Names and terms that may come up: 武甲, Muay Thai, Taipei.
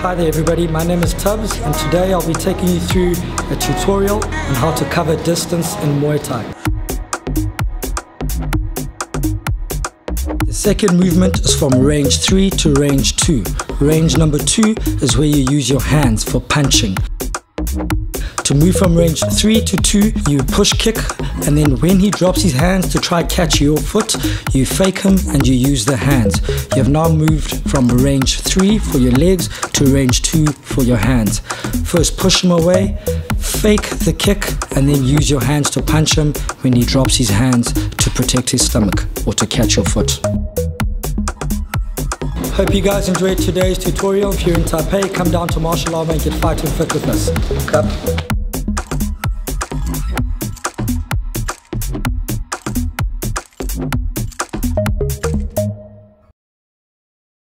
Hi there everybody, my name is Tubbs and today I'll be taking you through a tutorial on how to cover distance in Muay Thai. The second movement is from range 3 to range 2. Range number 2 is where you use your hands for punching. To move from range 3 to 2, you push kick, and then when he drops his hands to try catch your foot, you fake him and you use the hands. You have now moved from range 3 for your legs to range 2 for your hands. First push him away, fake the kick, and then use your hands to punch him when he drops his hands to protect his stomach or to catch your foot. Hope you guys enjoyed today's tutorial. If you're in Taipei, come down to Martial Armor and get fighting fit with us.